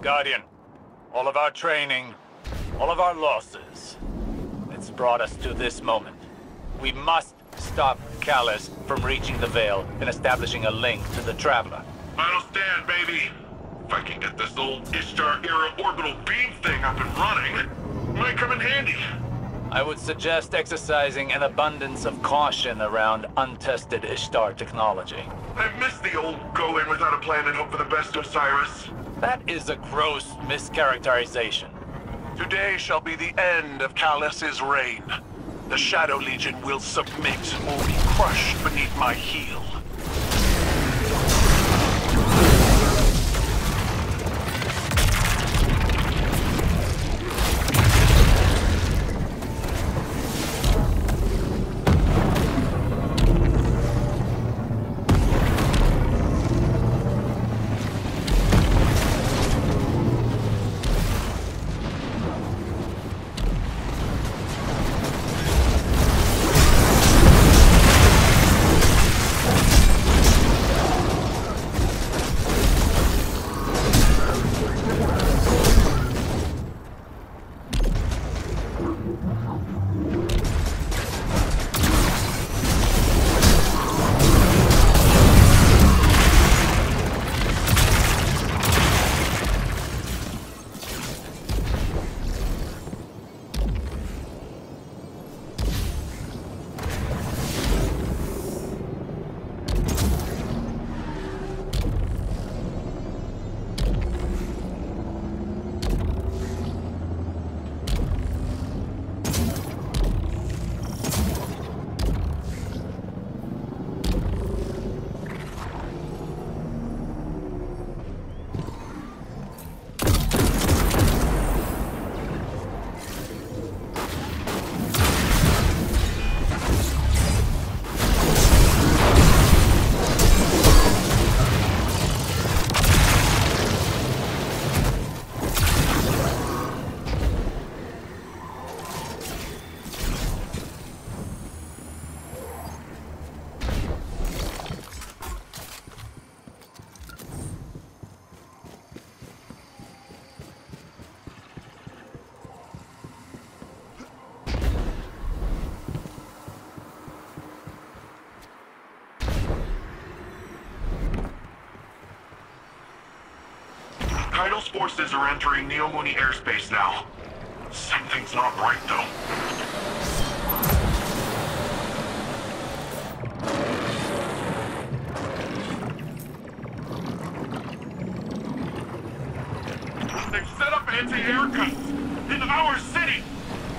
Guardian, all of our training, all of our losses, it's brought us to this moment. We must stop Calus from reaching the Veil and establishing a link to the Traveler. Final stand, baby! If I can get this old Ishtar-era orbital beam thing up and running, it might come in handy. I would suggest exercising an abundance of caution around untested Ishtar technology. I've missed the old go in without a plan and hope for the best, Osiris. That is a gross mischaracterization. Today shall be the end of Callus's reign. The Shadow Legion will submit or be crushed beneath my heel. Keitel's forces are entering Neomuna airspace now. Something's not right, though. They've set up anti-air guns in our city!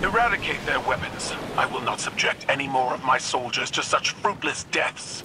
Eradicate their weapons. I will not subject any more of my soldiers to such fruitless deaths.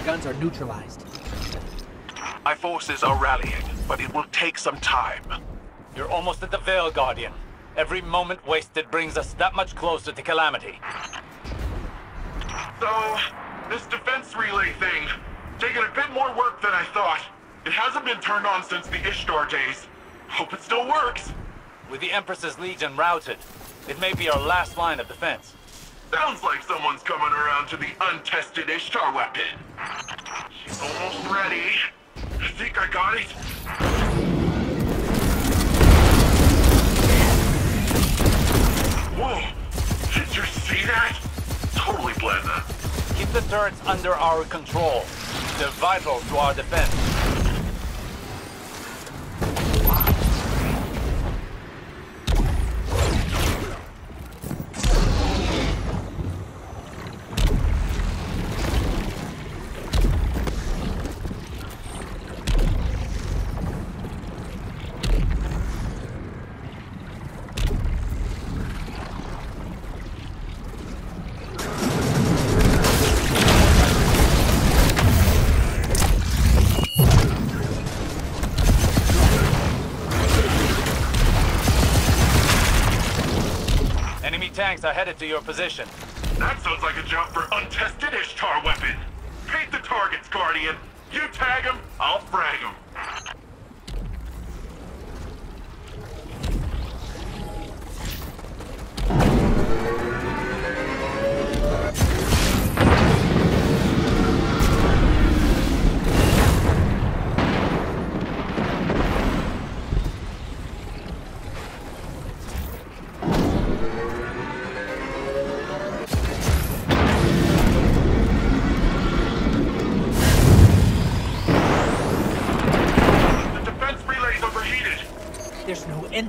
flare guns are neutralized. My forces are rallying, but it will take some time. You're almost at the Veil, Guardian. Every moment wasted brings us that much closer to calamity. So, this defense relay thing, taking a bit more work than I thought. It hasn't been turned on since the Ishtar days. Hope it still works. With the Empress's Legion routed, it may be our last line of defense. Sounds like someone's coming around to the untested Ishtar weapon. She's almost ready. I think I got it. Whoa! Did you see that? Totally blend that. Keep the turrets under our control. They're vital to our defense. Tanks are headed to your position. That sounds like a job for untested Ishtar weapon. Paint the targets, Guardian. You tag them, I'll frag them.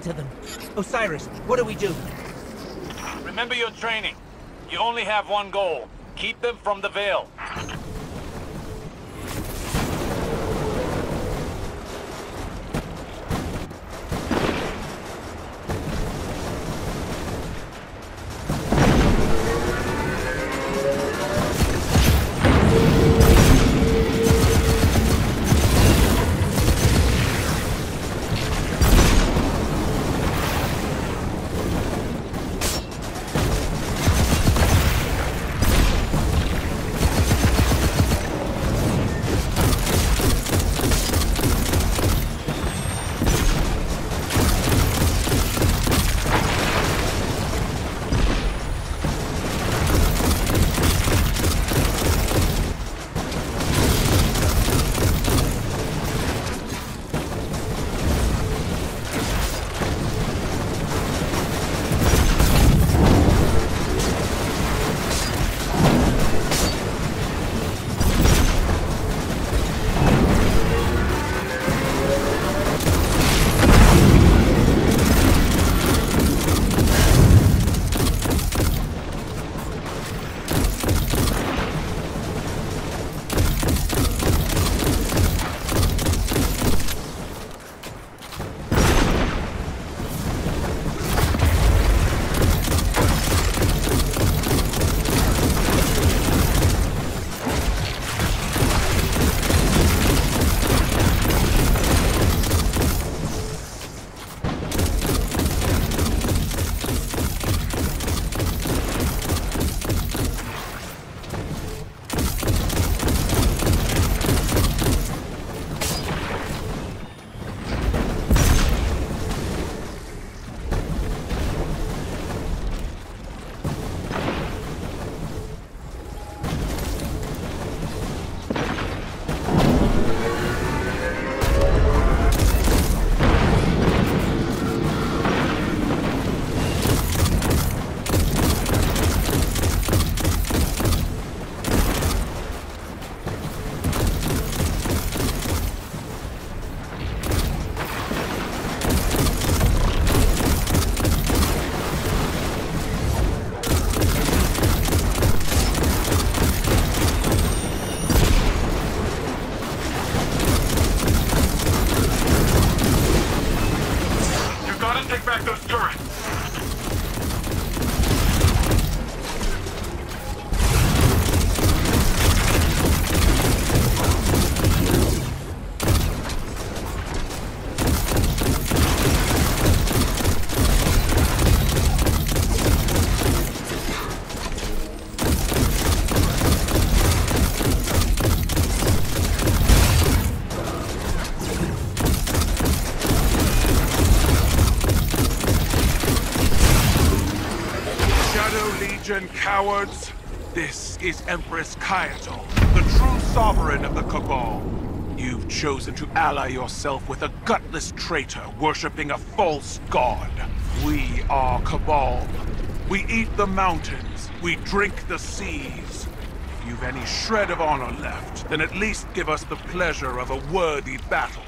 To them. Osiris, what do we do? Remember your training. You only have one goal. Keep them from the Veil. Legion cowards! This is Empress Caiatl, the true sovereign of the Cabal. You've chosen to ally yourself with a gutless traitor worshipping a false god. We are Cabal. We eat the mountains. We drink the seas. If you've any shred of honor left, then at least give us the pleasure of a worthy battle.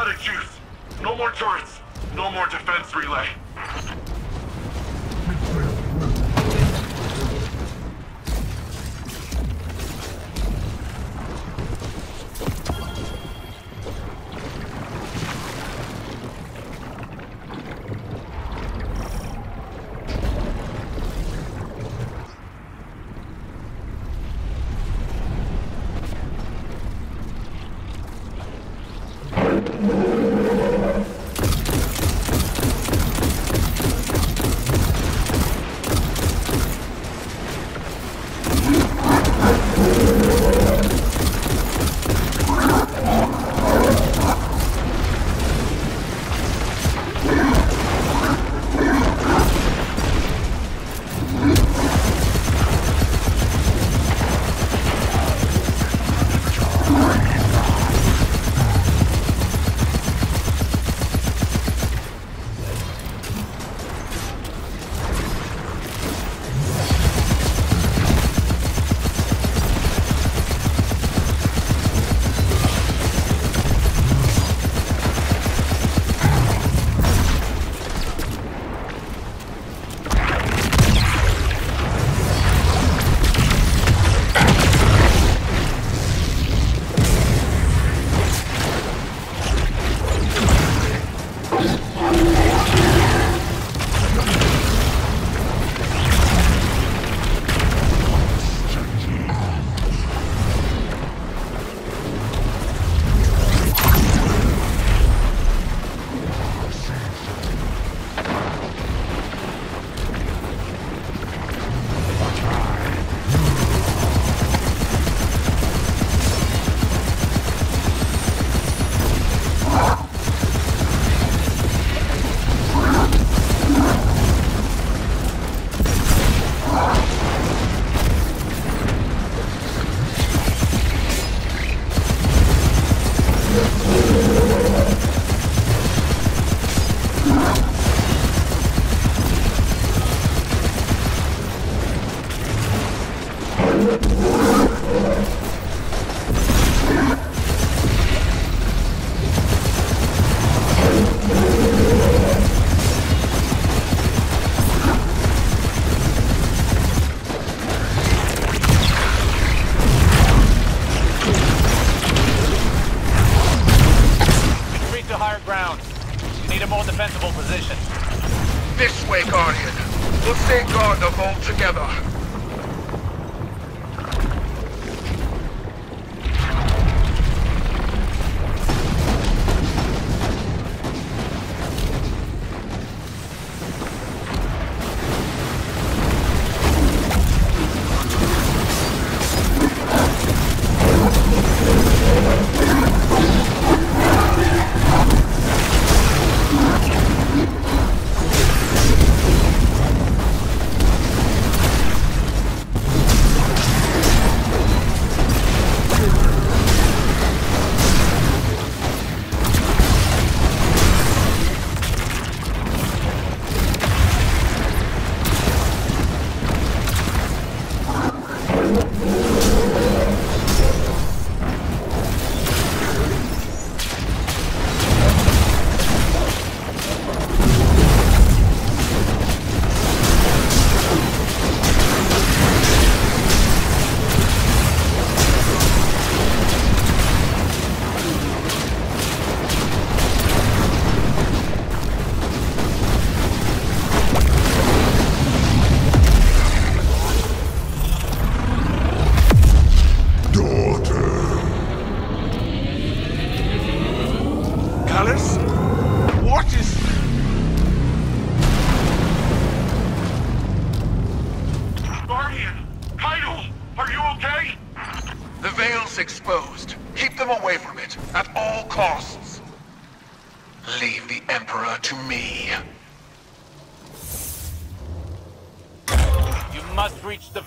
out of juice. No more turrets. No more defense relay.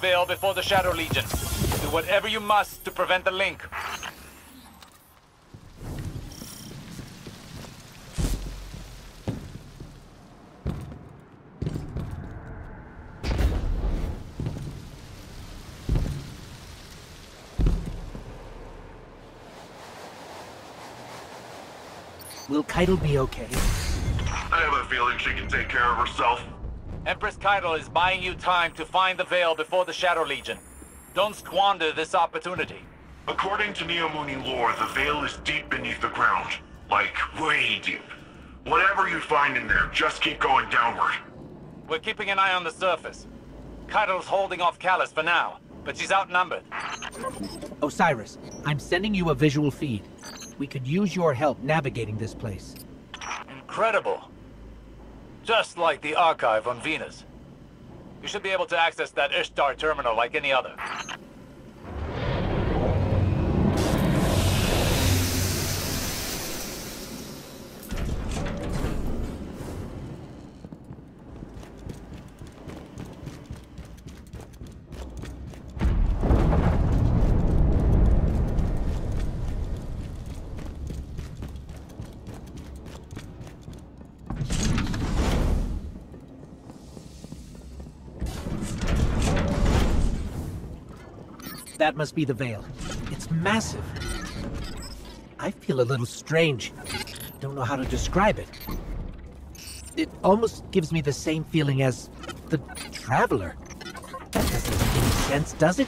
Veil before the Shadow Legion. Do whatever you must to prevent the link. Will Keitel be okay? I have a feeling she can take care of herself. Empress Keitel is buying you time to find the Veil before the Shadow Legion. Don't squander this opportunity. According to Neomuni lore, the Veil is deep beneath the ground. Like, way deep. Whatever you find in there, just keep going downward. We're keeping an eye on the surface. Keitel's holding off Callus for now, but she's outnumbered. Osiris, I'm sending you a visual feed. We could use your help navigating this place. Incredible. Just like the archive on Venus. You should be able to access that Ishtar terminal like any other. That must be the Veil. It's massive. I feel a little strange. Don't know how to describe it. It almost gives me the same feeling as the Traveler. That doesn't make any sense, does it?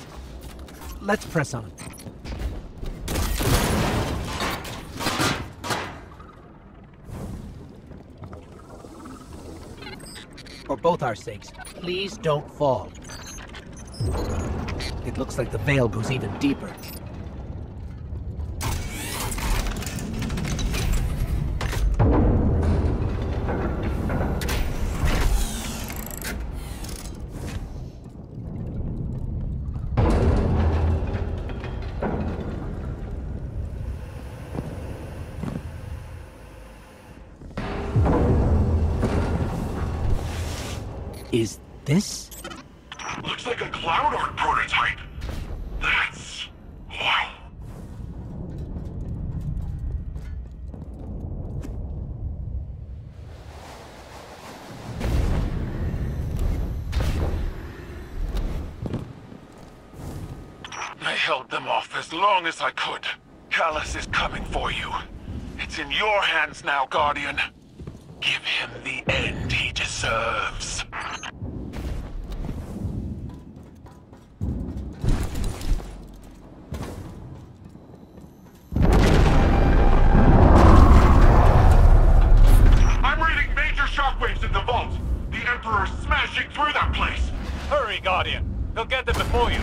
Let's press on. For both our sakes, please don't fall. It looks like the Veil goes even deeper. Is this? Looks like a cloud art prototype. That's... wow. I held them off as long as I could. Callus is coming for you. It's in your hands now, Guardian. Give him the end he deserves. Guardian, he'll get them before you.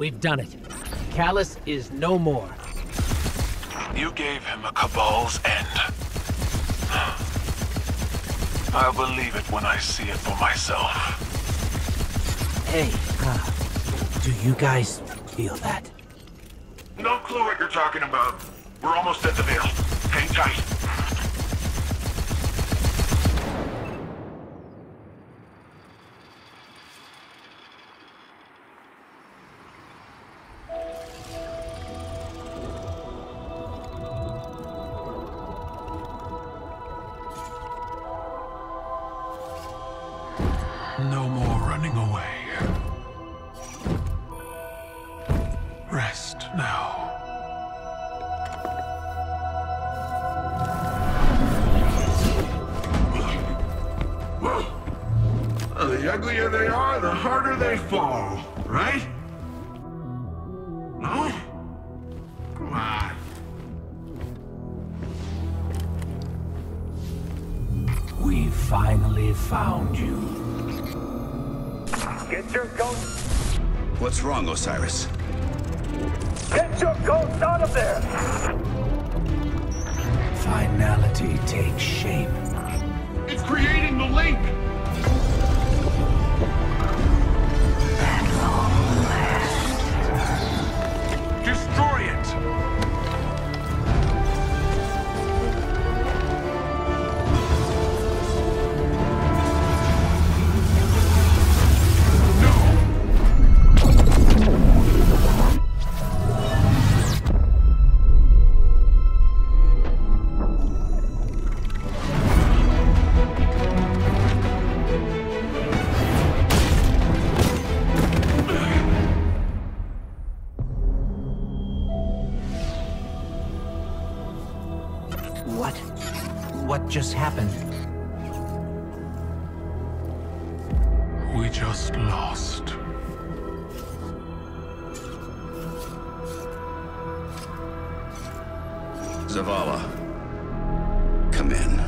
We've done it. Callus is no more. You gave him a Cabal's end. I'll believe it when I see it for myself. Hey, do you guys feel that? No clue what you're talking about. We're almost at the Veil. Hang tight. Osiris. Get your ghosts out of there! Finality takes shape. It's creating the link! At long last. Destroy it. Just happened. We just lost. Zavala, come in.